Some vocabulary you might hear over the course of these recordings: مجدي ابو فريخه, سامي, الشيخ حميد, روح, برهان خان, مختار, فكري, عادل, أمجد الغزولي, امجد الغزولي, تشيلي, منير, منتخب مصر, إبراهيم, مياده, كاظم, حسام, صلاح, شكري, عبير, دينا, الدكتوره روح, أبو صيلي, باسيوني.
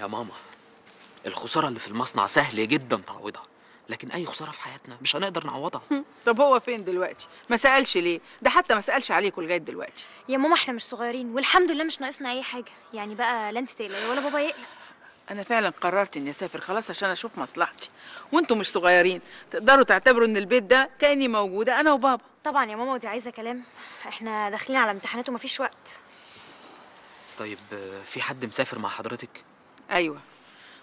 يا ماما، الخسارة اللي في المصنع سهل جدا تعويضها، لكن أي خسارة في حياتنا مش هنقدر نعوضها. طب هو فين دلوقتي؟ ما سألش ليه؟ ده حتى ما سألش عليكم لغاية دلوقتي. يا ماما احنا مش صغيرين والحمد لله مش ناقصنا أي حاجة، يعني بقى لا أنت تقلقي ولا بابا يقلق. أنا فعلا قررت إني أسافر خلاص عشان أشوف مصلحتي، وأنتوا مش صغيرين، تقدروا تعتبروا إن البيت ده كأني موجودة أنا وبابا. طبعا يا ماما ودي عايزة كلام، احنا داخلين على امتحانات ومفيش وقت. طيب في حد مسافر مع حضرتك؟ أيوه،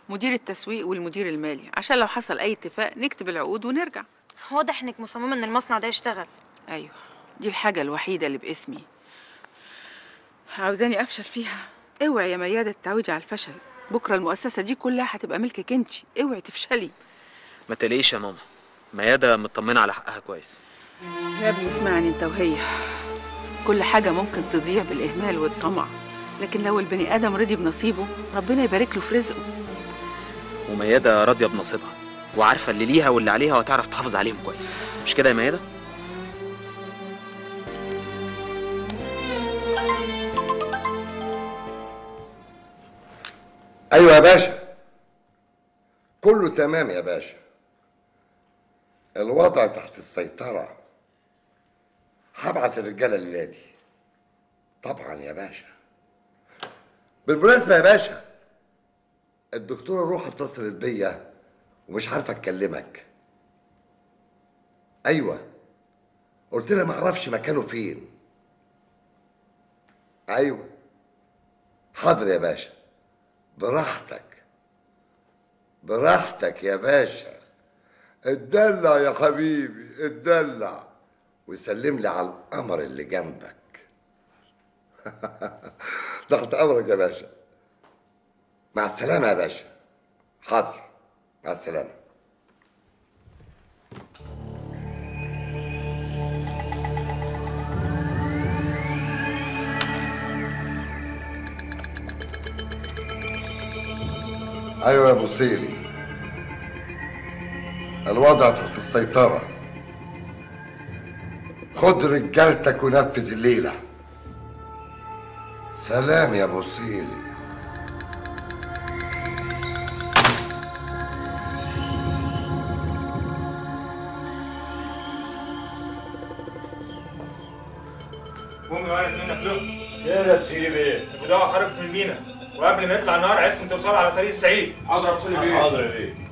مدير التسويق والمدير المالي، عشان لو حصل أي اتفاق نكتب العقود ونرجع. واضح إنك مصممة إن المصنع ده يشتغل. أيوه، دي الحاجة الوحيدة اللي باسمي. عاوزاني أفشل فيها؟ اوعي يا مياده تتعودي على الفشل، بكرة المؤسسة دي كلها هتبقى ملكك أنت، اوعي تفشلي. ما تقلقيش يا ماما، مياده مطمنة على حقها كويس. يا ابني اسمعني أنت وهي، كل حاجة ممكن تضيع بالإهمال والطمع، لكن لو البني آدم رضي بنصيبه ربنا يبارك له في رزقه. ومياده راضيه بنصيبها وعارفه اللي ليها واللي عليها وتعرف تحافظ عليهم كويس، مش كده يا مياده؟ ايوه يا باشا، كله تمام يا باشا، الوضع تحت السيطره، هبعت الرجاله للنادي طبعا يا باشا. بالمناسبه يا باشا، الدكتوره روح اتصلت بيا ومش عارفه اكلمك. ايوه، قلت لها ما اعرفش مكانه فين. ايوه حاضر يا باشا، براحتك براحتك يا باشا، اتدلع يا حبيبي اتدلع وسلم لي على القمر اللي جنبك. تحت امرك يا باشا، مع السلامة يا باشا. حاضر، مع السلامة. أيوة يا أبو صيلي، الوضع تحت السيطرة، خد رجالتك ونفذ الليلة. سلام يا أبو صيلي. يا تشيلي بيه، البضاعة خرجت من المينا، وقبل ما يطلع النهار عايزكم توصلوا على طريق السعيد. حاضر يا تشيلي بيه. حاضر يا بيه.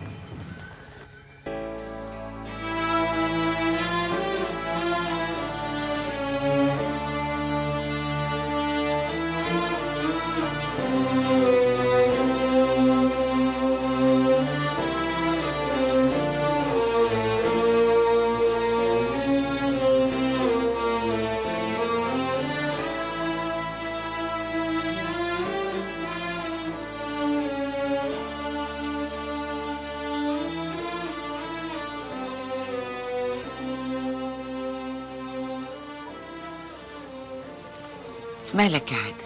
مالك يا عادل؟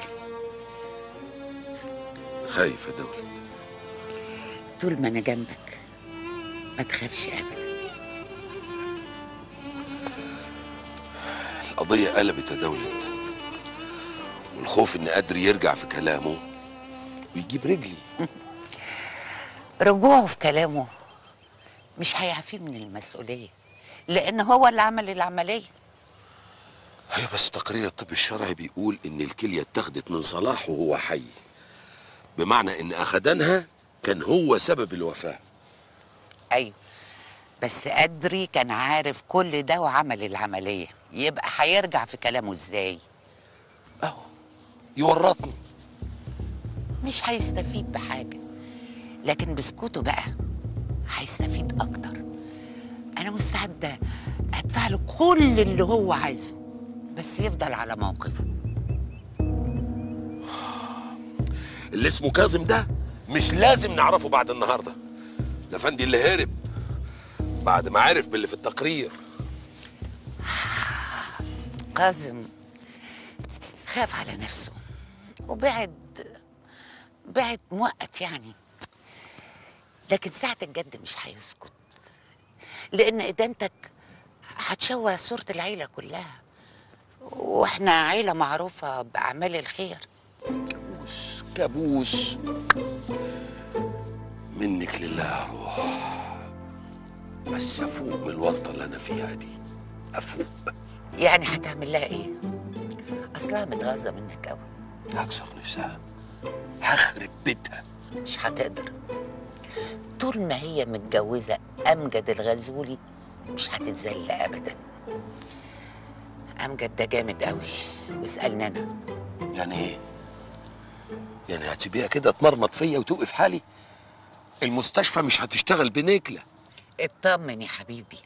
خايفة دولت؟ طول ما أنا جنبك ما تخافش أبدا. القضية قلبت يا دولت، والخوف إن قدري يرجع في كلامه ويجيب رجلي. رجوعه في كلامه مش هيعفيه من المسؤولية، لأن هو اللي عمل العملية. ايوه بس تقرير الطب الشرعي بيقول ان الكليه اتاخدت من صلاح وهو حي، بمعنى ان اخدانها كان هو سبب الوفاه. ايوه بس قدري كان عارف كل ده وعمل العمليه، يبقى هيرجع في كلامه ازاي؟ اهو يورطني، مش هيستفيد بحاجه، لكن بسكوته بقى هيستفيد اكتر. انا مستعده ادفع له كل اللي هو عايزه بس يفضل على موقفه. اللي اسمه كاظم ده مش لازم نعرفه بعد النهارده. ده فندي اللي هرب بعد ما عرف باللي في التقرير. كاظم خاف على نفسه وبعد مؤقت يعني، لكن ساعة الجد مش هيسكت، لأن إدانتك هتشوه صورة العيلة كلها، واحنا عيله معروفه باعمال الخير. كابوس. منك لله يا روح، بس افوق من الورطه اللي انا فيها دي، افوق. يعني هتعمل لها ايه؟ اصلها متغاظه منك قوي. هكسر نفسها، هخرب بيتها. مش هتقدر، طول ما هي متجوزه امجد الغزولي مش هتتذل ابدا. امجد ده جامد قوي، واسالني انا. يعني ايه؟ يعني هتسيبيها كده تمرمط فيا وتوقف حالي؟ المستشفى مش هتشتغل بنكله. اطمن يا حبيبي،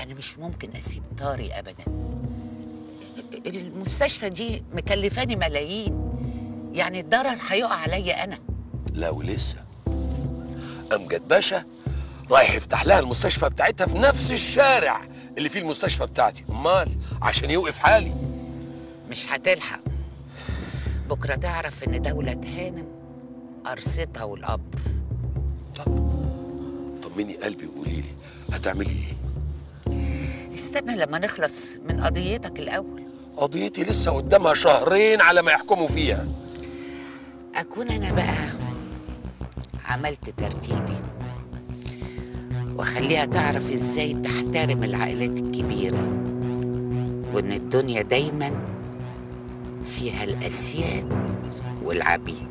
انا مش ممكن اسيب طاري ابدا. المستشفى دي مكلفاني ملايين، يعني الضرر هيقع عليا انا. لا ولسه، امجد باشا رايح يفتح لها المستشفى بتاعتها في نفس الشارع اللي فيه المستشفى بتاعتي. امال عشان يوقف حالي؟ مش هتلحق. بكره تعرف ان دوله تهانم ارصتها والقبر. طب طمني قلبي وقولي لي هتعملي ايه؟ استنى لما نخلص من قضيتك الاول. قضيتي لسه قدامها شهرين على ما يحكموا فيها. اكون انا بقى عملت ترتيبي، وخليها تعرف ازاي تحترم العائلات الكبيرة، وان الدنيا دايما فيها الاسياد والعبيد.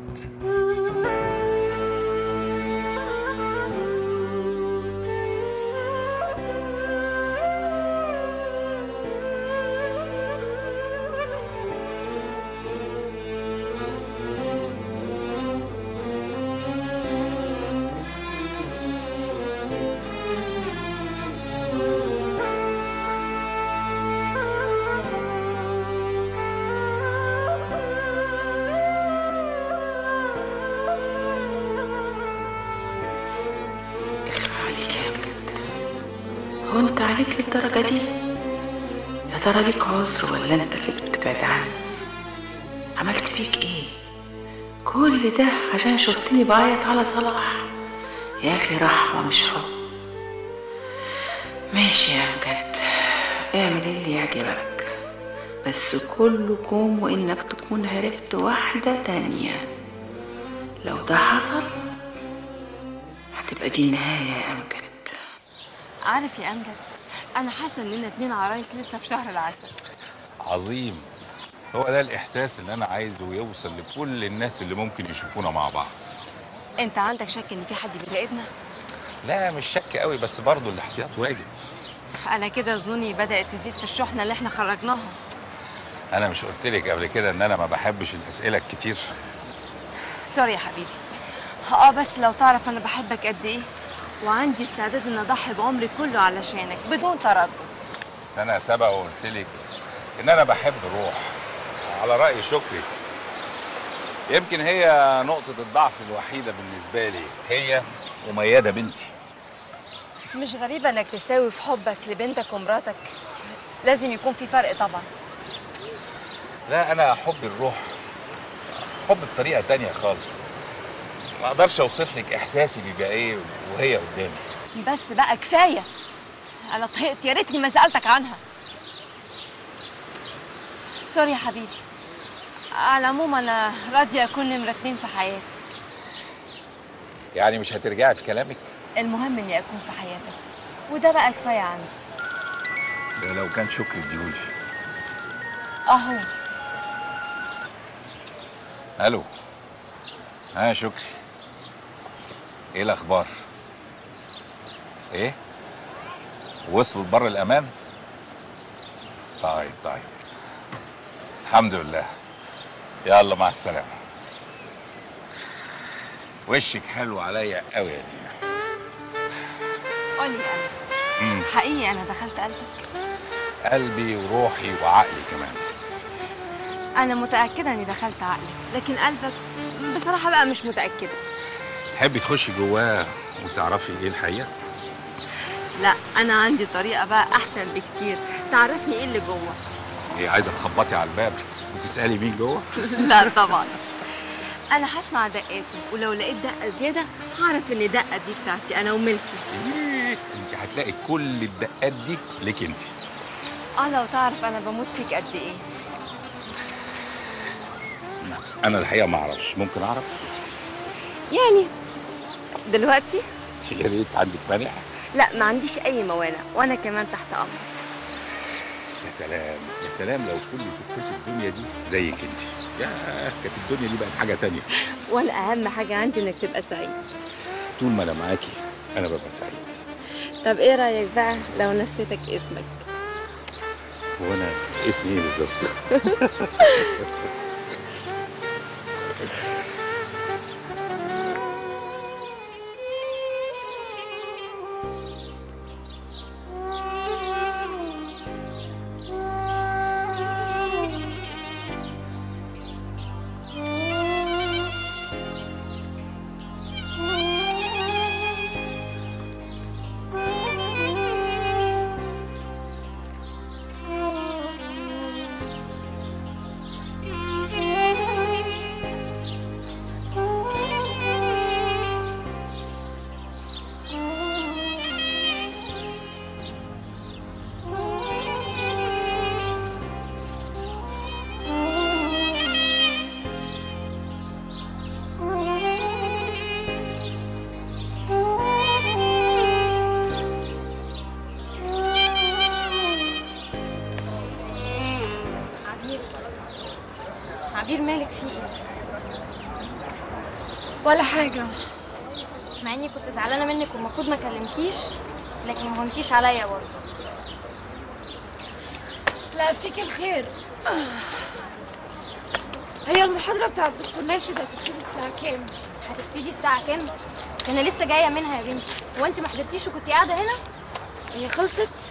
ترى ليك عذر ولا انت اللي بتبعد عني؟ عملت فيك ايه؟ كل ده عشان شفتني بعيط على صلاح؟ يا اخي رحمه مش حب. ماشي يا امجد، اعمل اللي يعجبك، بس كله كوم وانك تكون عرفت واحده تانيه. لو ده حصل هتبقى دي النهايه يا امجد. عارف يا امجد، أنا حاسة إننا 2 عرايس لسه في شهر العسل. عظيم، هو ده الإحساس اللي أنا عايزه يوصل لكل الناس اللي ممكن يشوفونا مع بعض. أنت عندك شك إن في حد بيراقبنا؟ لا مش شك قوي، بس برضه الاحتياط واجب. أنا كده ظنوني بدأت تزيد في الشحنة اللي إحنا خرجناها. أنا مش قلت لك قبل كده إن أنا ما بحبش الأسئلة الكتير؟ سوري يا حبيبي. بس لو تعرف أنا بحبك قد إيه؟ وعندي استعداد ان اضحي بعمري كله علشانك بدون تردد. السنه سبق وقلت لك ان انا بحب روح على راي شكري. يمكن هي نقطه الضعف الوحيده بالنسبه لي، هي ومياده بنتي. مش غريبه انك تساوي في حبك لبنتك ومراتك، لازم يكون في فرق طبعا. لا انا حبي الروح حب بطريقه تانيه خالص، ما اقدرش اوصف لك احساسي بيبقى ايه وهي قدامي. بس بقى كفايه، انا طهقت، يا ريتني ما سالتك عنها. سوري يا حبيبي. على العموم انا راضيه اكون نمره 2 في حياتك. يعني مش هترجعي في كلامك؟ المهم اني اكون في حياتك، وده بقى كفايه عندي. ده لو كان شكري اديهولي اهو. الو. ها شكري، ايه الاخبار؟ ايه؟ وصلوا لبر الامان؟ طيب الحمد لله، يلا مع السلامه. وشك حلو عليا قوي يا دينا. قولي انا حقيقي انا دخلت قلبك؟ قلبي وروحي وعقلي كمان. انا متاكده اني دخلت عقلي، لكن قلبك بصراحه بقى مش متاكده. تحبي تخشي جواه وتعرفي ايه الحقيقه؟ لا انا عندي طريقه بقى احسن بكتير تعرفني ايه اللي جوه. ايه عايزه تخبطي على الباب وتسالي مين جوه؟ لا طبعا، انا هسمع دقاتي، ولو لقيت دقه زياده هعرف ان الدقه دي بتاعتي انا وملكي. انت هتلاقي كل الدقات دي ليك انت. لو تعرف انا بموت فيك قد ايه. انا الحقيقه ما اعرفش. ممكن اعرف يعني دلوقتي؟ يا ريت. عندك مانع؟ لا ما عنديش اي موانع، وانا كمان تحت امرك. يا سلام يا سلام، لو كل ستات الدنيا دي زيك انت، يا كانت الدنيا دي بقت حاجه تانية. وانا اهم حاجه عندي انك تبقى سعيد. طول ما انا معاكي انا ببقى سعيد. طب ايه رايك بقى لو نسيتك اسمك؟ هو انا اسمي ايه بالظبط؟ عبير مالك في ايه؟ ولا حاجة، مع اني كنت زعلانة منك والمفروض ما كلمكيش، لكن ما هونكيش عليا برضه. لا فيك الخير. هي المحاضرة بتاعت الدكتور ناشد هتبتدي الساعة كام؟ هتبتدي الساعة كام؟ أنا لسه جاية منها يا بنتي، هو أنت ما حضرتيش وكنتي قاعدة هنا؟ هي خلصت؟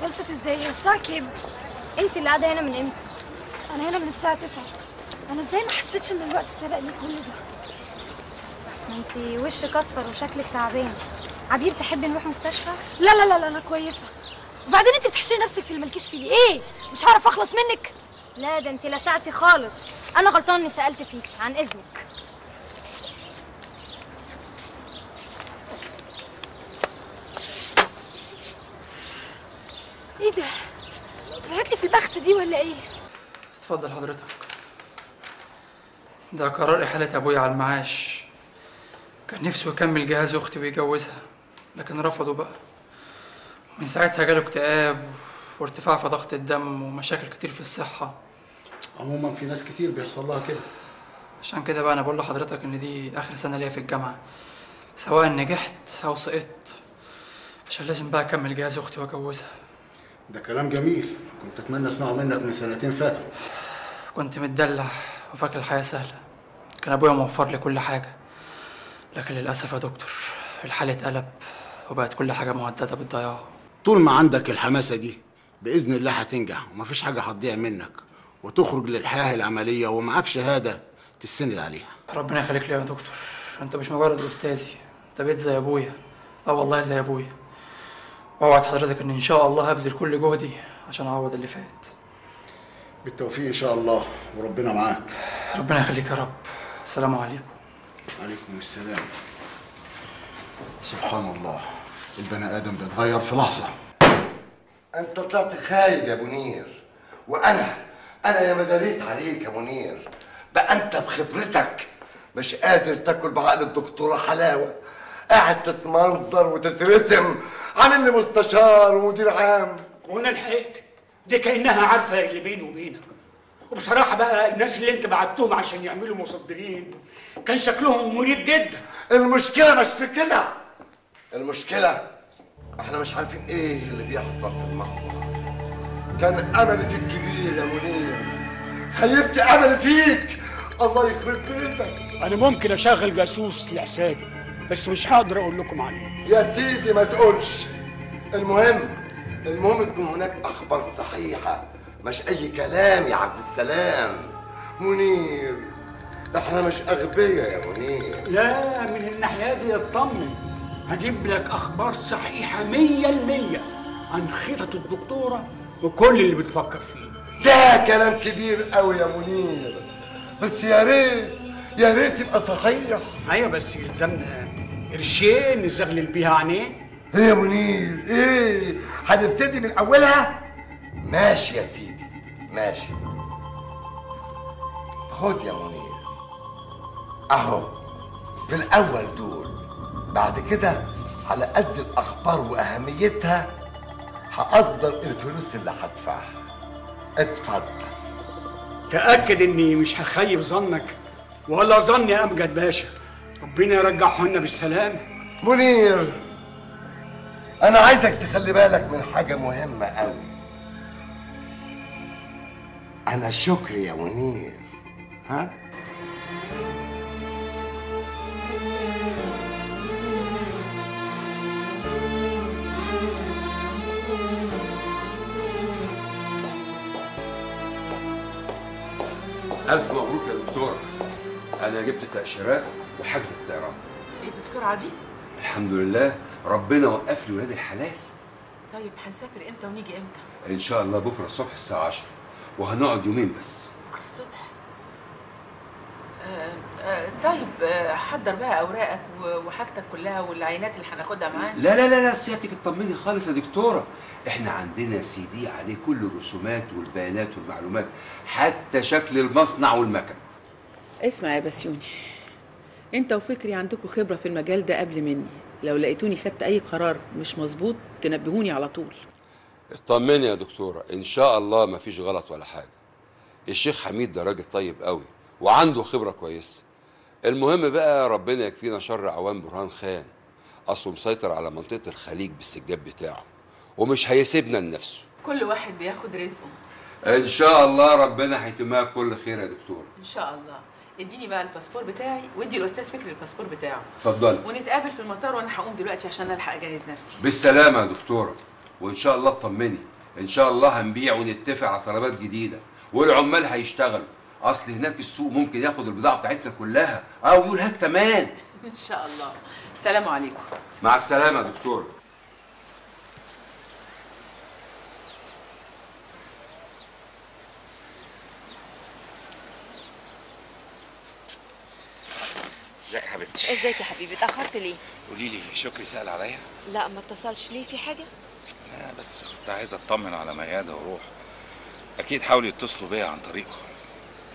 خلصت ازاي؟ هي الساعة كام؟ أنت اللي قاعدة هنا من امتى؟ أنا هنا من الساعة 9، أنا إزاي ما حسيتش إن الوقت سرقني كل ده؟ ما أنتِ وشك أصفر وشكلك تعبان. عبير تحبي نروح مستشفى؟ لا لا لا لا أنا كويسة. وبعدين أنتِ بتحشري نفسك في اللي مالكيش فيه، إيه؟ مش هعرف أخلص منك؟ لا ده أنتِ لسعتي خالص، أنا غلطانة إني سألت فيكي، عن إذنك. إيه ده؟ طلعت لي في البخت دي ولا إيه؟ اتفضل حضرتك. ده قرار إحالة أبويا على المعاش. كان نفسه يكمل جهاز أختي ويجوزها، لكن رفضوا بقى. ومن ساعتها جاله اكتئاب وارتفاع في ضغط الدم ومشاكل كتير في الصحة. عموما في ناس كتير بيحصل لها كده. عشان كده بقى أنا بقول لحضرتك إن دي آخر سنة ليا في الجامعة، سواء نجحت أو سقطت، عشان لازم بقى أكمل جهاز أختي وأجوزها. ده كلام جميل، كنت أتمنى أسمعه منك من سنتين فاتوا. كنت متدلع وفاكر الحياة سهلة، كان أبويا موفر لي كل حاجة، لكن للأسف يا دكتور الحال اتقلب وبقت كل حاجة مهددة بالضياع. طول ما عندك الحماسة دي بإذن الله هتنجح، ومفيش حاجة هتضيع منك، وتخرج للحياة العملية ومعاك شهادة تستند عليها. ربنا يخليك لي يا دكتور، أنت مش مجرد أستاذي، أنت بقيت زي أبويا. أه والله زي أبويا. وأوعد حضرتك إن شاء الله هبذل كل جهدي عشان أعوض اللي فات. بالتوفيق إن شاء الله وربنا معاك. ربنا يخليك يا رب. السلام عليكم. وعليكم السلام. سبحان الله، البني آدم بيتغير في لحظة. أنت طلعت خايب يا منير، وأنا يا ما داريت عليك يا منير، بقى أنت بخبرتك مش قادر تاكل بعقل الدكتورة حلاوة، قاعد تتمنظر وتترسم، عامل لي مستشار ومدير عام. وانا لحقت دي كانها عارفه اللي بيني وبينك. وبصراحه بقى الناس اللي انت بعتهم عشان يعملوا مصدرين كان شكلهم مريب جدا. المشكله مش في كده، المشكله احنا مش عارفين ايه اللي بيحصل في المصنع. كان املي فيك كبير يا منير، خيبت املي فيك. الله يخرب بيتك. انا ممكن اشغل جاسوس لحسابي بس مش هقدر اقول لكم عليه يا سيدي. ما تقولش. المهم تكون هناك اخبار صحيحه، مش اي كلام يا عبد السلام. منير احنا مش اغبياء يا منير. لا من الناحيه دي اطمن، هجيب لك اخبار صحيحه 100% عن خطط الدكتوره وكل اللي بتفكر فيه. ده كلام كبير قوي يا منير، بس يا ريت يبقى صحيح. ايوه بس يلزمنا قرشين نستغلل بيها عن ايه؟ ايه يا منير ايه؟ هنبتدي من اولها؟ ماشي يا سيدي ماشي. خد يا منير اهو، في الاول دول، بعد كده على قد الاخبار واهميتها هقدر الفلوس اللي هدفعها. اتفضل. تاكد اني مش هخيب ظنك ولا ظني يا امجد باشا، ربنا يرجعه لنا بالسلامه. منير انا عايزك تخلي بالك من حاجه مهمه قوي. انا شكري يا منير، ها؟ ألف مبروك يا دكتورة، أنا جبت التأشيرات وحجز الطيران. إيه بالسرعة دي؟ الحمد لله ربنا وقف لي ولاد الحلال. طيب هنسافر إمتى ونيجي إمتى؟ إن شاء الله بكرة الصبح الساعة 10، وهنقعد يومين بس. بكرة الصبح؟ طيب حضر بقى أوراقك وحاجتك كلها والعينات اللي هناخدها معانا. لا لا لا سيادتك اطمني خالص يا دكتورة، احنا عندنا سي دي عليه كل الرسومات والبيانات والمعلومات، حتى شكل المصنع والمكن. اسمع يا باسيوني، انت وفكري عندكم خبرة في المجال ده قبل مني، لو لقيتوني خدت أي قرار مش مظبوط تنبهوني على طول. اطمني يا دكتورة، إن شاء الله مفيش غلط ولا حاجة. الشيخ حميد ده راجل طيب قوي وعنده خبرة كويسة. المهم بقى ربنا يكفينا شر عوام برهان خان، أصله مسيطر على منطقة الخليج بالسجاب بتاعه ومش هيسيبنا لنفسه. كل واحد بياخد رزقه. إن شاء الله ربنا هيتمها بكل خير يا دكتور. إن شاء الله. اديني بقى الباسبور بتاعي وادي الأستاذ فكري الباسبور بتاعه. اتفضلي. ونتقابل في المطار، وأنا هقوم دلوقتي عشان ألحق أجهز نفسي. بالسلامة يا دكتورة، وإن شاء الله اطمني، إن شاء الله هنبيع ونتفق على طلبات جديدة والعمال هيشتغلوا، أصل هناك السوق ممكن ياخد البضاعة بتاعتنا كلها أو يقول هات كمان. إن شاء الله. السلام عليكم. مع السلامة يا دكتورة. ازيك يا حبيبتي؟ ازيك يا حبيبي؟ اتأخرت ليه؟ قولي لي، شكري سأل عليا؟ لا ما اتصلش. ليه، في حاجة؟ لا بس كنت عايز اطمن على مياده وروح، اكيد حاولوا يتصلوا بيا عن طريقه.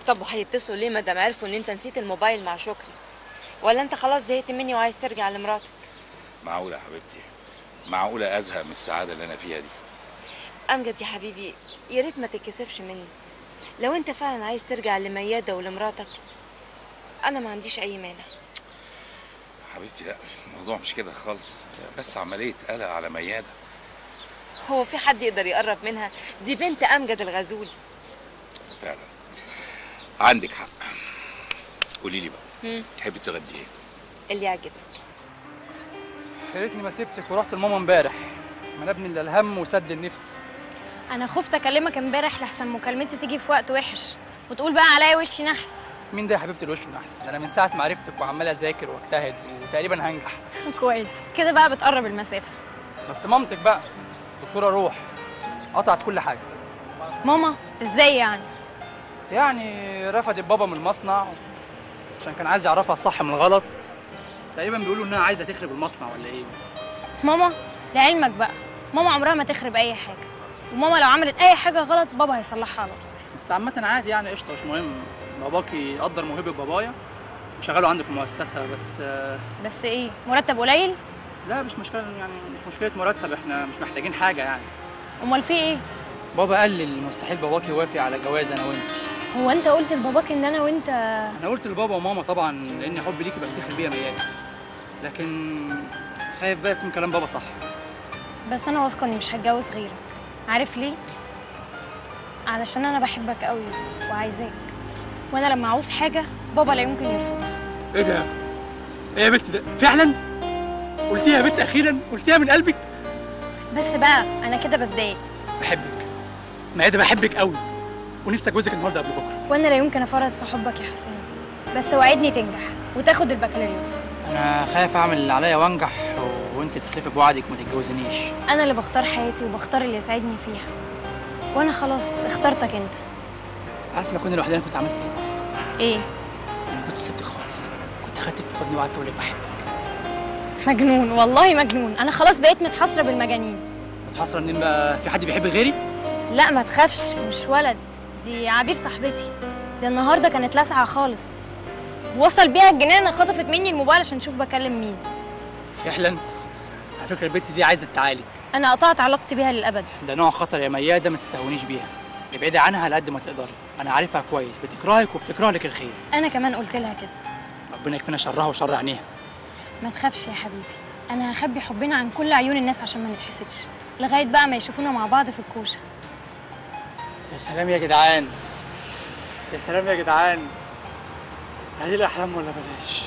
طب وهيتصلوا ليه ما دام عرفوا ان انت نسيت الموبايل مع شكري؟ ولا انت خلاص زهقت مني وعايز ترجع لمراتك؟ معقولة يا حبيبتي؟ معقولة ازهق من السعادة اللي انا فيها دي؟ امجد يا حبيبي يا ريت ما تتكسفش مني، لو انت فعلا عايز ترجع لمياده ولمراتك انا ما عنديش اي مانع. حبيبتي لا، الموضوع مش كده خالص، بس عملية قلق على مياده. هو في حد يقدر يقرب منها؟ دي بنت أمجد الغزولي. فعلا عندك حق. قولي لي بقى، تحبي تغدي ايه؟ اللي يعجبك. يا ريتني ما سبتك ورحت لماما امبارح، انا ابني الا الهم وسد النفس. انا خفت اكلمك امبارح لحسن مكالمتي تيجي في وقت وحش وتقول بقى عليا وشي نحس. مين ده يا حبيبتي الوش ونحس؟ ده انا من ساعه ما عرفتك وعمال اذاكر واجتهد وتقريبا هنجح. كويس كده بقى، بتقرب المسافه. بس مامتك بقى الدكتوره روح قطعت كل حاجه. ماما ازاي يعني؟ يعني رفضت بابا من المصنع عشان كان عايز يعرفها الصح من الغلط، تقريبا بيقولوا انها عايزه تخرب المصنع ولا ايه. ماما لعلمك بقى ماما عمرها ما تخرب اي حاجه، وماما لو عملت اي حاجه غلط بابا هيصلحها على طول. بس عامه عادي يعني، قشطه مش مهم. باباكي قدر موهبه بابايا وشغله عندي في المؤسسه. بس ايه، مرتب قليل؟ لا مش مشكله، يعني مش مشكله مرتب، احنا مش محتاجين حاجه يعني. امال في ايه؟ بابا قال لي مستحيل باباك يوافق على جواز انا وانت. هو انت قلت لباباك ان انا وانت؟ انا قلت لبابا وماما طبعا، لان حبي ليكي بفتخر بيه يا ميادة، لكن خايف بقى يكون كلام بابا صح. بس انا واثقه اني مش هتجوز غيرك. عارف ليه؟ علشان انا بحبك قوي وعايزاك، وانا لما عاوز حاجه بابا لا يمكن يرفضها. ايه ده؟ ايه يا بنت ده؟ فعلا؟ قلتيها يا بنت اخيرا، قلتيها من قلبك. بس بقى انا كده بتضايق. بحبك ميادة، بحبك قوي ونفسي اجوزك النهارده قبل بكره. وانا لا يمكن افرط في حبك يا حسام، بس وعدني تنجح وتاخد البكالوريوس. انا خايف اعمل اللي عليا وانجح وانت تخلفي بوعدك وما تتجوزنيش. انا اللي بختار حياتي وبختار اللي يسعدني فيها، وانا خلاص اخترتك انت. عارفه لو كنا لوحدنا كنت عملت ايه؟ ايه؟ انا كنت سبتك خالص، كنت خدتك في حضني وقعدت اقول لك بحبك. مجنون، والله مجنون. انا خلاص بقيت متحصره بالمجانين. متحصره منين بقى؟ في حد بيحب غيري؟ لا ما تخافش، مش ولد، دي عبير صاحبتي. ده النهارده كانت لاسعه خالص. وصل بيها الجنان خطفت مني الموبايل عشان اشوف بكلم مين. فعلا على فكره البت دي عايزه تتعالج. انا قطعت علاقتي بيها للابد. ده نوع خطر يا مياده، ما تستهونيش بيها، ابعدي عنها على قد ما تقدري. انا عارفها كويس، بتكرهك وبتكره لك الخير. انا كمان قلت لها كده. ربنا يكفينا شرها وشر عينيها. ما تخافش يا حبيبي، انا هخبي حبنا عن كل عيون الناس عشان ما نتحسدش لغايه بقى ما يشوفونا مع بعض في الكوشه. يا سلام يا جدعان، يا سلام يا جدعان، هذه الاحلام ولا بلاش.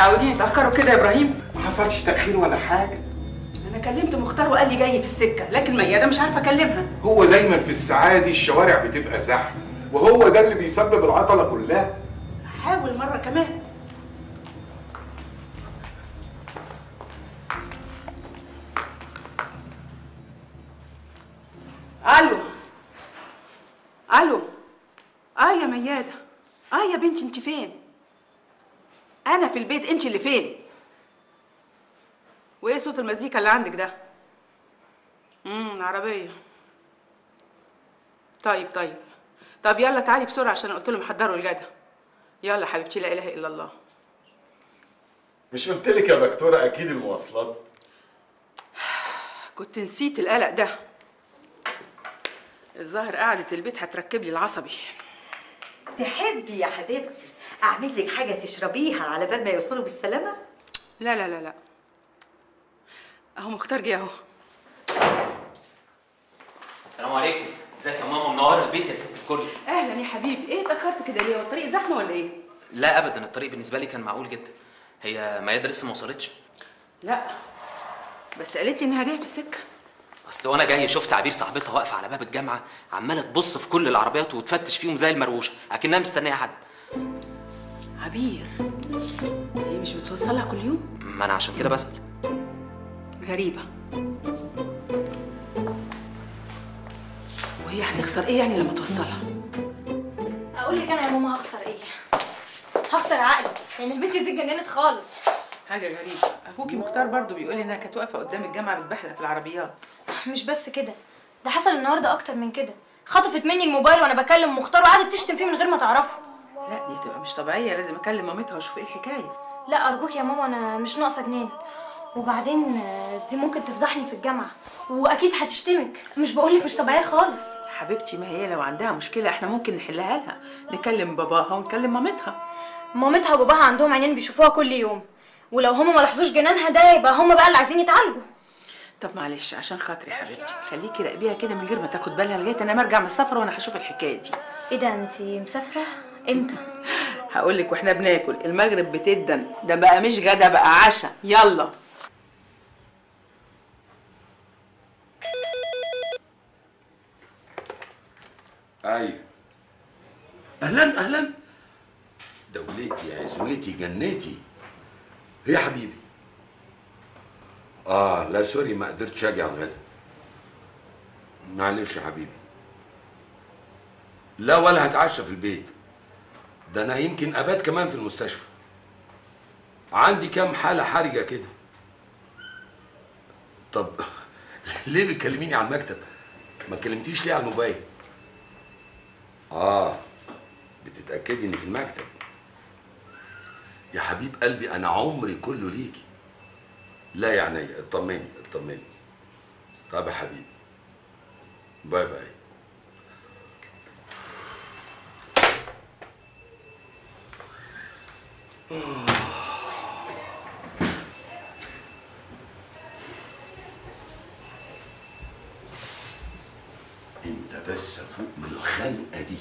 متعودين يتأخروا كده يا إبراهيم؟ ما حصلش تأخير ولا حاجة. أنا كلمت مختار وقال لي جاي في السكة، لكن ميادة مش عارفة أكلمها. هو دايماً في الساعة دي الشوارع بتبقى زحمة، وهو ده اللي بيسبب العطلة كلها. هحاول مرة كمان. ألو ألو. يا ميادة. يا بنتي أنت فين؟ أنا في البيت، أنت اللي فين؟ وإيه صوت المزيكا اللي عندك ده؟ عربية. طيب. طب يلا تعالي بسرعة عشان قلت لهم حضروا الغدا. يلا حبيبتي، لا إله إلا الله. مش قلت لك يا دكتورة أكيد المواصلات؟ كنت نسيت القلق ده. الظاهر قعدة البيت هتركب لي العصبي. تحبي يا حبيبتي اعمل لك حاجه تشربيها على بال ما يوصلوا بالسلامه؟ لا لا لا لا، اهو مختار جه اهو. السلام عليكم. ازيك يا ماما؟ منوره البيت يا ست الكل. اهلا يا حبيبي. ايه اتاخرت كده ليه؟ والطريق زحمه ولا ايه؟ لا ابدا، الطريق بالنسبه لي كان معقول جدا. هي ميادة لسه ما وصلتش؟ لا بس قالت لي انها جايه في السكه. اصل وانا جاي شفت عبير صاحبتها واقفه على باب الجامعه عماله تبص في كل العربيات وتفتش فيهم زي المروشه اكنها مستنيه حد. عبير هي مش بتوصلها كل يوم؟ ما انا عشان كده بسال. غريبه، وهي هتخسر ايه يعني لما توصلها؟ اقول لك انا يا ماما هخسر ايه؟ هخسر عقلي، يعني البنت دي اتجننت خالص. حاجه غريبه، اخوكي مختار برضه بيقول لي انها كانت واقفه قدام الجامعه بتبحلق في العربيات. مش بس كده، ده حصل النهارده اكتر من كده. خطفت مني الموبايل وانا بكلم مختار وقعدت تشتم فيه من غير ما تعرفه. لا دي تبقى مش طبيعيه، لازم اكلم مامتها واشوف ايه الحكايه. لا ارجوك يا ماما، انا مش ناقصه جنان، وبعدين دي ممكن تفضحني في الجامعه واكيد هتشتمك. مش بقولك مش طبيعيه خالص حبيبتي. ما هي لو عندها مشكله احنا ممكن نحلها لها، نكلم باباها ونكلم مامتها. مامتها وباباها عندهم عينين بيشوفوها كل يوم، ولو هم ما لاحظوش جنانها ده يبقى هم بقى اللي عايزين يتعالجوا. طب معلش عشان خاطري حبيبتي خليكي راقبيها كده من غير ما تاخد بالها لغايه انا ما ارجع من السفر وانا هشوف الحكايه دي. ايه ده انت مسافره امتى؟ هقول لك واحنا بناكل، المغرب بتدن، ده بقى مش غدا بقى عشاء. يلا. ايوه اهلا اهلا. دولتي عزوتي جنتي. ايه يا حبيبي؟ لا سوري، ما قدرتش اجي على الغدا. معلش يا حبيبي. لا ولا هتعشى في البيت، ده انا يمكن ابات كمان في المستشفى. عندي كام حاله حرجه كده. طب ليه بتكلميني على المكتب؟ ما كلمتيش ليه على الموبايل؟ بتتاكدي ان في المكتب. يا حبيب قلبي انا عمري كله ليكي. لا يعني اطمني اطمني. طب يا حبيبي باي باي. انت بس فوق من الخنقه دي.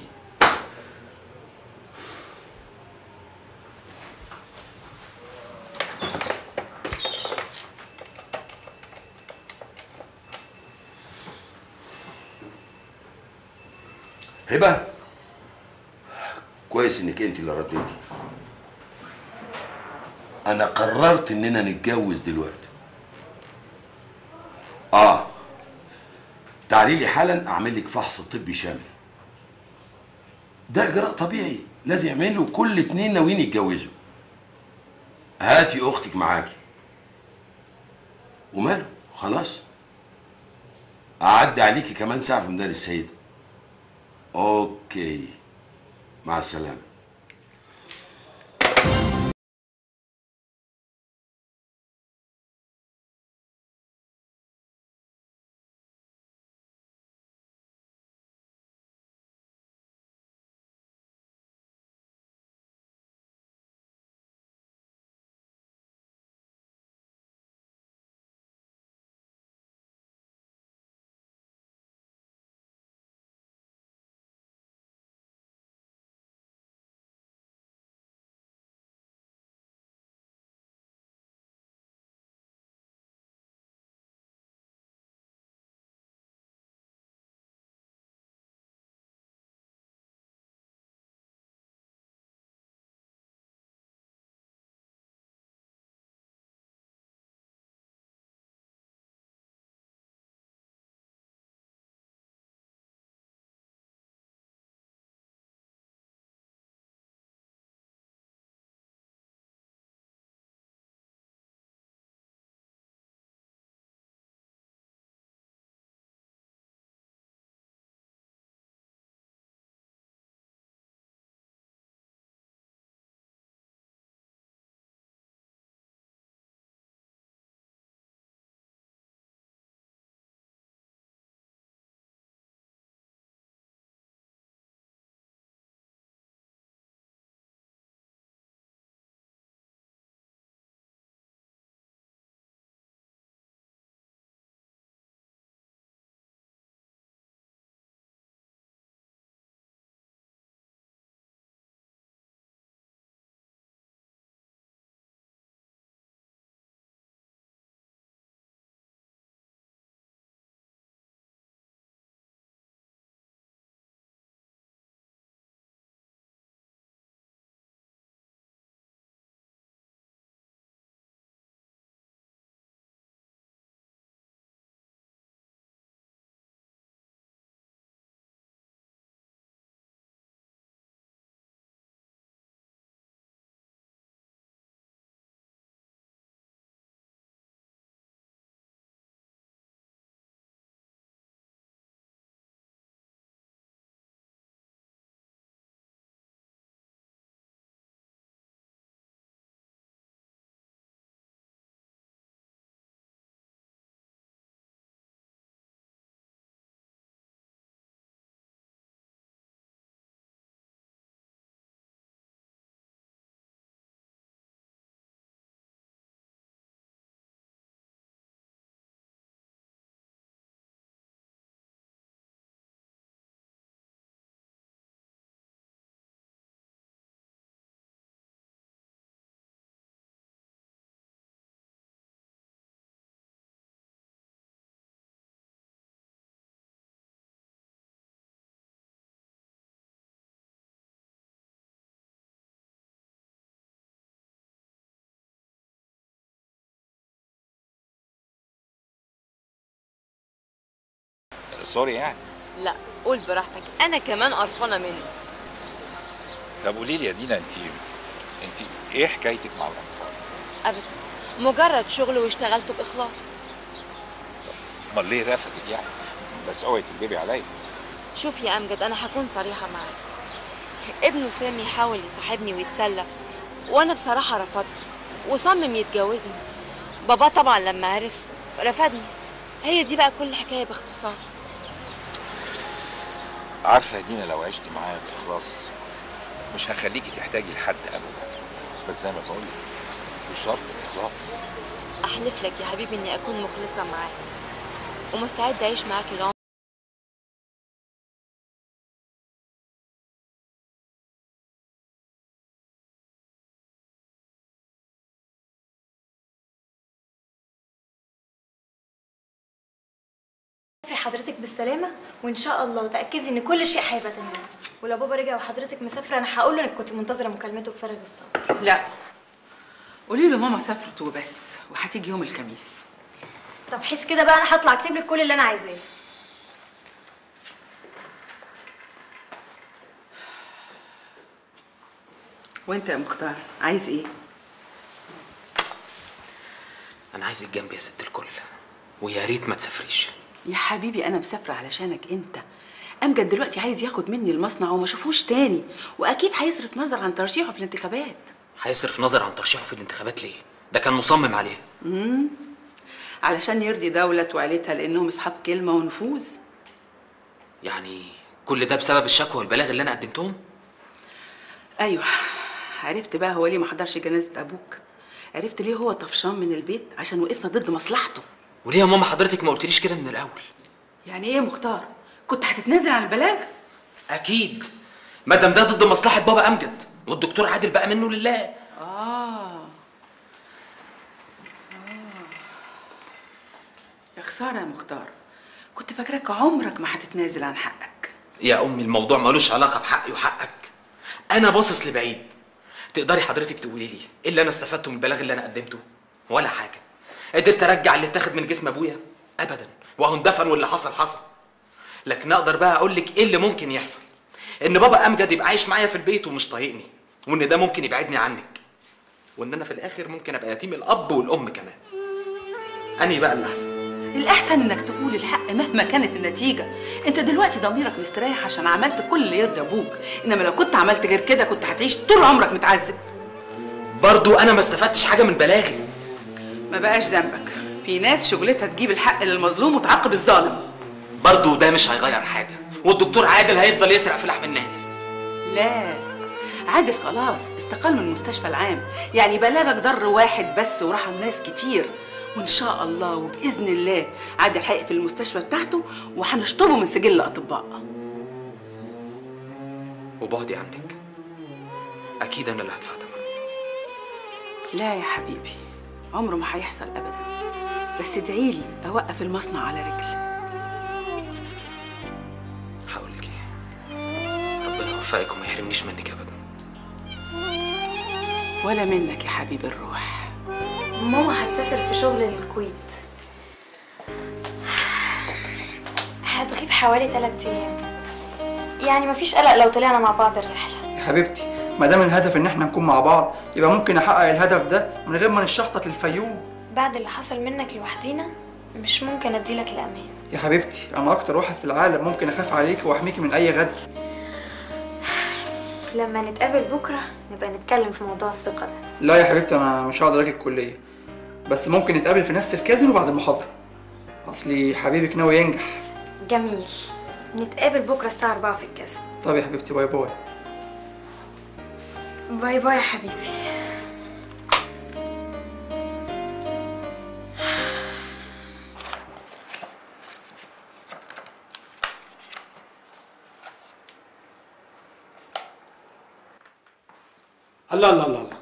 كويس انك انت اللي رديتي. انا قررت اننا نتجوز دلوقتي. تعالي لي حالا اعمل لك فحص طبي شامل. ده اجراء طبيعي لازم يعمله كل اتنين ناويين يتجوزوا. هاتي اختك معاكي. وماله؟ خلاص. اعدي عليكي كمان ساعه في ميدان السيده. اوكي، مع السلامه. سوري يعني؟ لا قول براحتك، انا كمان قرفانه منه. طب قولي لي يا دينا، انت ايه حكايتك مع الانصار؟ ابدا، مجرد شغل واشتغلته باخلاص. امال ليه رفضت يعني؟ بس اوعي تكدبي عليا. شوف يا امجد، انا هكون صريحه معاك. ابنه سامي حاول يصاحبني ويتسلى، وانا بصراحه رفضت وصمم يتجوزني. بابا طبعا لما عرف رفضني. هي دي بقى كل حكايه باختصار. عارفه يا دينا، لو عشتي معايا باخلاص مش هخليكي تحتاجي لحد ابدا، بس زي ما بقولك بشرط الاخلاص. احلف لك يا حبيبي اني اكون مخلصه معاك ومستعده اعيش معاك العمر. حضرتك بالسلامه، وان شاء الله وتاكدي ان كل شيء هيبقى تمام. ولو بابا رجع وحضرتك مسافره انا هقول له انك كنت منتظره مكالمته بفارغ الصبر. لا قولي له ماما سافرت وبس وهتيجي يوم الخميس. طب حس كده بقى، انا هطلع اكتب لك كل اللي انا عايزاه. وانت يا مختار عايز ايه؟ انا عايزك جنبي يا ست الكل، ويا ريت ما تسافريش. يا حبيبي انا مسافره علشانك انت. امجد دلوقتي عايز ياخد مني المصنع وما اشوفوش تاني، واكيد هيصرف نظر عن ترشيحه في الانتخابات. هيصرف نظر عن ترشيحه في الانتخابات ليه؟ ده كان مصمم عليها. علشان يرضي دولت وعيلتها لانهم اصحاب كلمه ونفوذ. يعني كل ده بسبب الشكوى والبلاغ اللي انا قدمتهم؟ ايوه. عرفت بقى هو ليه ما حضرش جنازه ابوك، عرفت ليه هو طفشان من البيت عشان وقفنا ضد مصلحته. وليه يا ماما حضرتك ما قلتليش كده من الاول؟ يعني ايه يا مختار؟ كنت هتتنازل عن البلاغ؟ اكيد، ما دام ده ضد مصلحه بابا امجد والدكتور عادل بقى منه لله. يا خساره يا مختار، كنت فاكراك عمرك ما هتتنازل عن حقك. يا امي الموضوع ملوش علاقه بحقي وحقك، انا باصص لبعيد. تقدري حضرتك تقولي لي ايه اللي انا استفدته من البلاغ اللي انا قدمته؟ ولا حاجه. قدرت ارجع اللي اتاخد من جسم ابويا؟ ابدا، وهو اندفن واللي حصل حصل. لكن اقدر بقى اقول لك ايه اللي ممكن يحصل، ان بابا امجد يبقى عايش معايا في البيت ومش طايقني، وان ده ممكن يبعدني عنك، وان انا في الاخر ممكن ابقى يتيم الاب والام كمان. انهي بقى الاحسن؟ الاحسن انك تقول الحق مهما كانت النتيجه. انت دلوقتي ضميرك مستريح عشان عملت كل اللي يرضي ابوك، انما لو كنت عملت غير كده كنت هتعيش طول عمرك متعذب. برضو انا ما استفدتش حاجه من بلاغي. ما بقاش ذنبك، في ناس شغلتها تجيب الحق للمظلوم وتعاقب الظالم. برضو ده مش هيغير حاجه، والدكتور عادل هيفضل يسرق في لحم الناس. لا عادل خلاص استقال من المستشفى العام، يعني بلاغك ضر واحد بس ورحم ناس كتير. وان شاء الله وباذن الله عادل هيقف في المستشفى بتاعته وهنشطبه من سجل الاطباء. وبعدي عندك اكيد انا اللي هدفع ثمنه. لا يا حبيبي عمره ما هيحصل ابدا، بس ادعي لي اوقف المصنع على رجل. هقول لك ايه، ربنا يوفقك وما يحرمنيش منك ابدا. ولا منك يا حبيبي الروح. ماما هتسافر في شغل للكويت، هتغيب حوالي 3 أيام، يعني مفيش قلق لو طلعنا مع بعض الرحلة. يا حبيبتي ما دام الهدف ان احنا نكون مع بعض يبقى ممكن احقق الهدف ده من غير ما نشحطط للفيوم. بعد اللي حصل منك لوحدينا مش ممكن اديلك الامان. يا حبيبتي انا اكتر واحد في العالم ممكن اخاف عليك واحميكي من اي غدر. لما نتقابل بكره نبقى نتكلم في موضوع الثقة ده. لا يا حبيبتي انا مش هقدر اجي الكلية، بس ممكن نتقابل في نفس الكازينو بعد المحاضرة، اصلي حبيبك ناوي ينجح. جميل، نتقابل بكره الساعة 4 في الكازينو. طب يا حبيبتي باي باي. باي باي يا حبيبي. الله الله الله الله،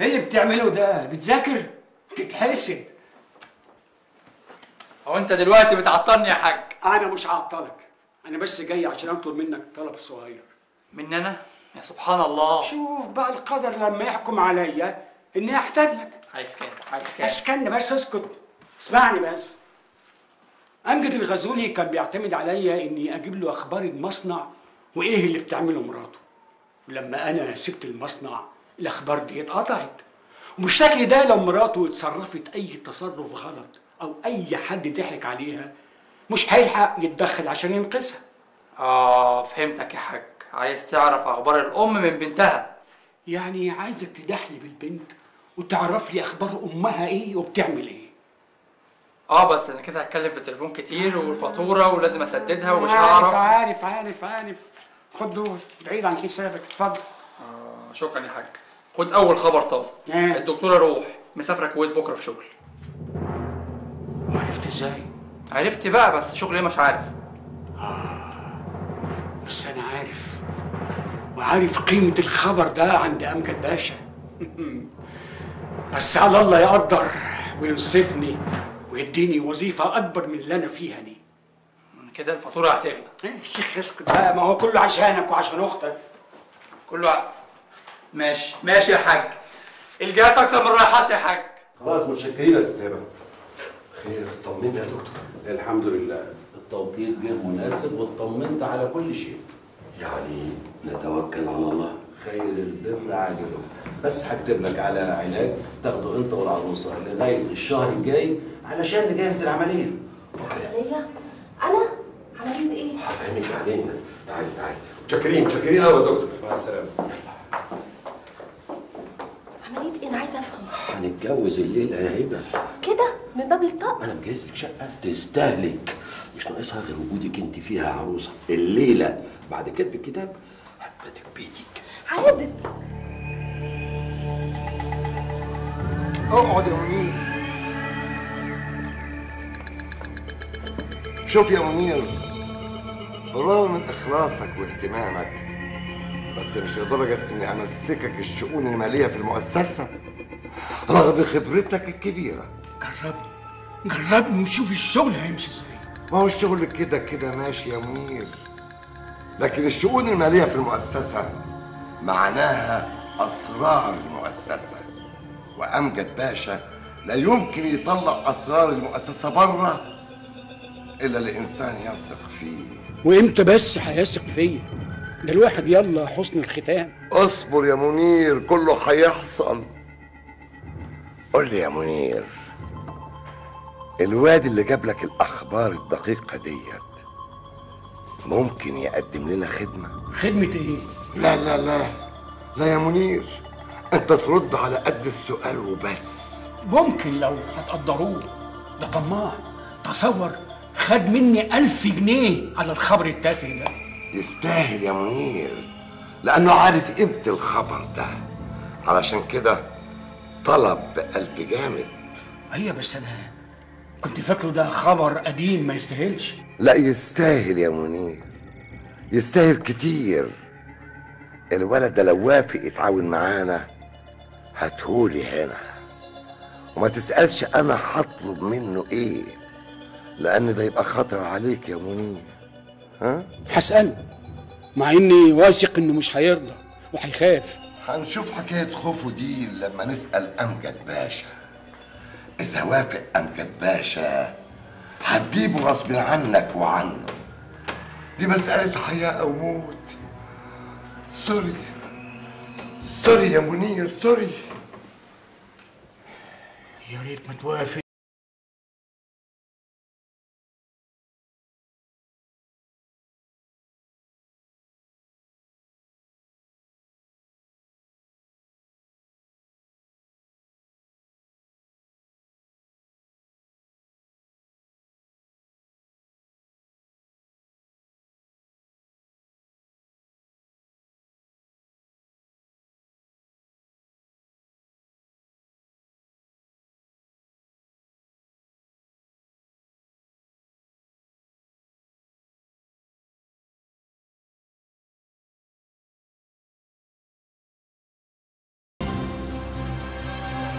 ايه اللي بتعمله ده؟ بتذاكر؟ تتحسد. هو انت دلوقتي بتعطلني يا حاج؟ انا مش هعطلك، انا بس جاي عشان اطلب منك طلب صغير. مننا؟ يا سبحان الله. شوف بقى القدر لما يحكم عليا اني احتاج لك. عايز كام؟ عايز كام؟ اسكن بس، اسكت، اسمعني بس. امجد الغزولي كان بيعتمد عليا اني اجيب له اخبار المصنع وايه اللي بتعمله مراته. لما انا سبت المصنع الاخبار دي اتقطعت، وبالشكل ده لو مراته اتصرفت اي تصرف غلط او اي حد ضحك عليها مش هيلحق يتدخل عشان ينقذها. فهمتك يا حاج، عايز تعرف اخبار الام من بنتها. يعني عايزك تدحلي بالبنت وتعرف لي اخبار امها ايه وبتعمل ايه. بس انا كده هتكلم في التليفون كتير والفاتوره ولازم اسددها ومش هعرف. عارف عارف عارف، خد دول بعيد عن حسابك، اتفضل. شكرا يا حاج. خد اول خبر طازه. الدكتوره روح مسافره الكويت بكره في شغل. عرفت ازاي؟ عرفت بقى، بس شغل ايه مش عارف. بس انا عارف، وعارف قيمه الخبر ده عند امجد باشا. بس على الله يقدر وينصفني ويديني وظيفه اكبر من اللي انا فيها دي. كده الفاتوره هتغلى. الشيخ اسكت بقى، ما هو كله عشانك وعشان اختك. كله ماشي ماشي يا حاج. الجهات اكتر من الرايحات يا حاج. خلاص متشكرين يا ست هبه. خير، طمنت يا دكتور؟ الحمد لله، التوقيت غير مناسب واطمنت على كل شيء. يعني نتوكل على الله. خير البر عاجله، بس هكتب لك على علاج تاخده انت والعروسه لغايه الشهر الجاي علشان نجهز للعمليه. عمليه؟ انا؟ عمليه ايه؟ هفهمك علينا، تعالي تعالي. متشكرين متشكرين قوي يا دكتور. مع السلامه. عمليه ايه؟ انا عايزه افهم. هنتجوز الليله يا هبه. كده؟ من باب الطق؟ انا مجهز لك شقه تستهلك، مش ناقصها غير وجودك انت فيها يا عروسه. الليله بعد كتب الكتاب هتباتك بيتك. عادل اقعد يا منير. شوف يا منير، بالرغم من اخلاصك واهتمامك بس مش لدرجه اني امسكك الشؤون الماليه في المؤسسه رغم خبرتك الكبيره. جربني جربني وشوف الشغل هيمشي ازاي. ما هو الشغل كده كده ماشي يا منير، لكن الشؤون الماليه في المؤسسه معناها أسرار المؤسسة، وأمجد باشا لا يمكن يطلع أسرار المؤسسة بره إلا لإنسان يثق فيه. وإمتى بس هيثق فيا؟ ده الواحد يلا حسن الختام. اصبر يا منير، كله هيحصل. قول لي يا منير، الواد اللي جاب لك الأخبار الدقيقة ديت ممكن يقدم لنا خدمة؟ خدمة إيه؟ لا لا لا لا يا منير، انت ترد على قد السؤال وبس. ممكن لو هتقدروه، ده طماع. تصور خد مني 1000 جنيه على الخبر التافه ده. يستاهل يا منير، لانه عارف قيمه الخبر ده، علشان كده طلب بقلب جامد. ايوه بس انا كنت فاكره ده خبر قديم ما يستاهلش. لا يستاهل يا منير، يستاهل كتير. الولد ده لو وافق يتعاون معانا هاتهولي هنا، وما تسألش أنا هطلب منه إيه، لأن ده يبقى خطر عليك يا منير. ها؟ هسأله، مع إني واثق إنه مش هيرضى وهيخاف. هنشوف حكاية خوفه دي لما نسأل أمجد باشا. إذا وافق أمجد باشا هتجيبه غصب عنك وعنه. دي مسألة حياة أو موت. سوري سوري يا منير، سوري. يا ريت ما توافق.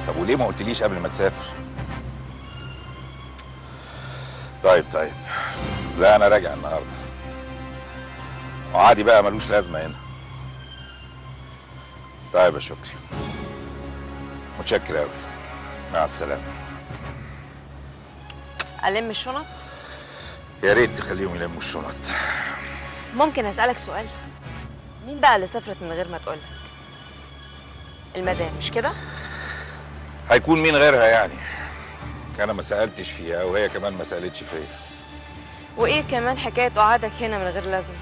طب وليه ما قلتليش قبل ما تسافر؟ طيب لا انا راجع النهارده. وعادي بقى، ملوش لازمه هنا. طيب يا شكري، متشكر قوي، مع السلامه. الم الشنط؟ يا ريت تخليهم يلموا الشنط. ممكن اسالك سؤال؟ مين بقى اللي سافرت من غير ما تقولك؟ المدام، مش كده؟ هيكون مين غيرها يعني؟ أنا ما سألتش فيها وهي كمان ما سألتش فيا. وإيه كمان حكاية قعدك هنا من غير لازمة؟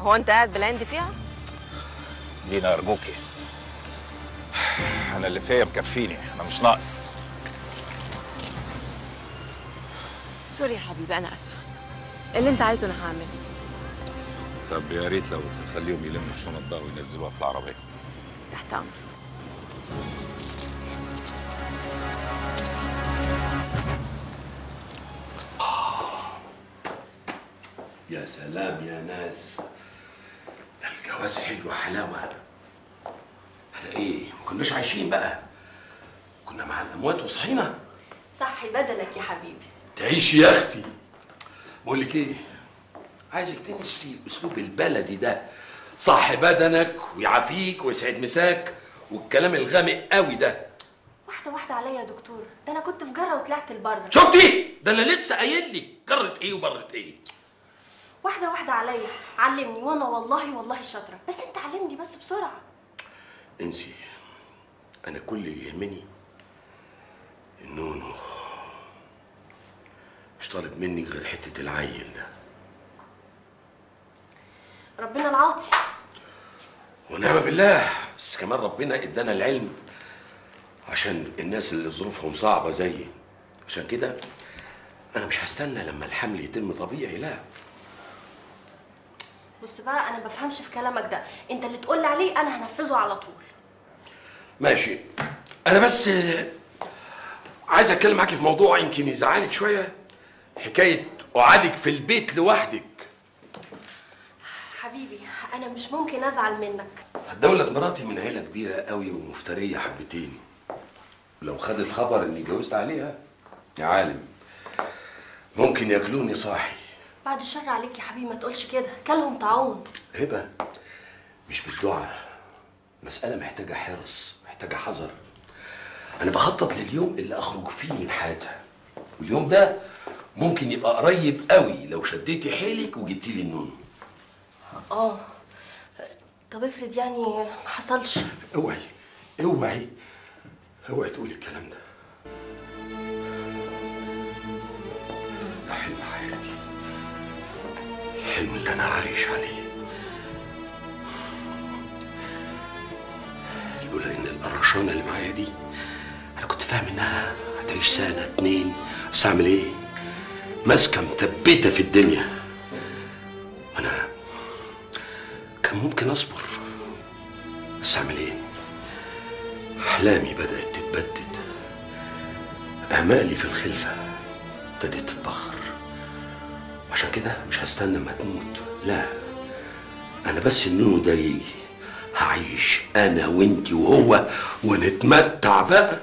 هو أنت قاعد بالعند فيها؟ دينا أرجوكي، أنا اللي فيا مكفيني، أنا مش ناقص. سوري يا حبيبي، أنا آسفة. اللي أنت عايزه أنا هعمله. طب يا ريت لو تخليهم يلموا الشنط بقى وينزلوها في العربية. تحت أمرك. يا سلام يا ناس، ده الجواز حلو حلاوه. احنا ايه، ما كناش عايشين بقى، كنا مع الاموات وصحينا. صحي بدلك يا حبيبي، تعيشي يا اختي. بقول لك ايه، عايزك تمشي الاسلوب البلدي ده، صح بدنك ويعافيك ويسعد مساك والكلام الغامق قوي ده. واحده واحده عليا يا دكتور، ده انا كنت في جره وطلعت لبره. شفتي؟ ده انا لسه قايل لك جره ايه وبره ايه. واحده واحده عليا، علمني وانا والله شاطره، بس انت علمني بس بسرعه. انسي، انا كل اللي يهمني النونو، مش طالب مني غير حته العيل ده. ربنا العاطي ونعم بالله، بس كمان ربنا ادانا العلم عشان الناس اللي ظروفهم صعبه زيي. عشان كده انا مش هستنى لما الحمل يتم طبيعي، لا. بص بقى، انا ما بفهمش في كلامك ده، انت اللي تقول لي عليه انا هنفذه على طول. ماشي، انا بس عايز اتكلم معاكي في موضوع يمكن يزعلك شويه، حكايه قعدك في البيت لوحدك. حبيبي انا مش ممكن ازعل منك. هتدولت مراتي من عيله كبيره قوي ومفتريه حبتين، ولو خدت خبر اني اتجوزت عليها يا عالم ممكن ياكلوني صاحي. بعد الشر عليك يا حبيبي، ما تقولش كده، كلهم طاعون. هبه مش بالدعاء، مساله محتاجه حرص، محتاجه حذر. انا بخطط لليوم اللي اخرج فيه من حياتها، واليوم ده ممكن يبقى قريب قوي لو شديتي حيلك وجبتي لي النونو. اه طب افرض يعني ما حصلش. اوعي اوعي اوعي تقولي الكلام ده، ده حلم حياتي، الحلم اللي انا عايش عليه. لولا ان القرشانه اللي معايا دي انا كنت فاهم انها هتعيش سنه اتنين، بس اعمل ايه؟ ماسكه مثبته في الدنيا. انا كان ممكن اصبر، بس اعمل ايه؟ احلامي بدات تتبدد، امالي في الخلفه ابتدت تتبخر. عشان كده مش هستنى ما تموت، لا، انا بس النونو ده يجي هعيش انا وانتي وهو ونتمتع بقى.